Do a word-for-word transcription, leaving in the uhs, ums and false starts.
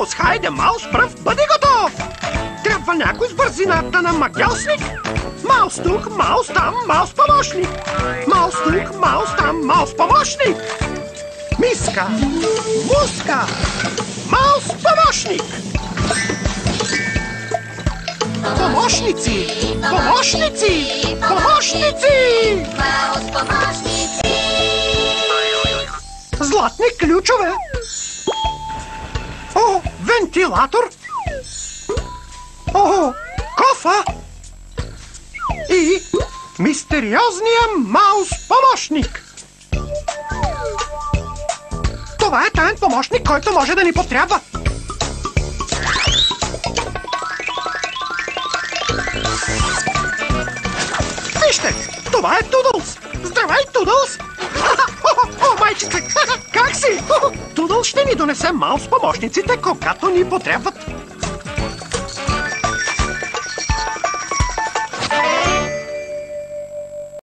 Тудълс, хайде, Маус, пръв бъди готов! Трябва някой с бързината на магиосник. Маус тук, Маус там, Маус помощник. Маус тук, Маус там, Маус помощник. Миска, муска, Маус помощник. Помощници, помощници, помощници! Маус помощници! Златни ключове! О, вентилатор! О, кофа! И мистериозния Маус-помощник! Това е таен помощник, който може да ни потрябва! Вижте, това е Тудълс! Здравей, Тудълс! О, майчице, как си? Тудълс ще ни донесе Маус-помощниците, когато ни потрябват!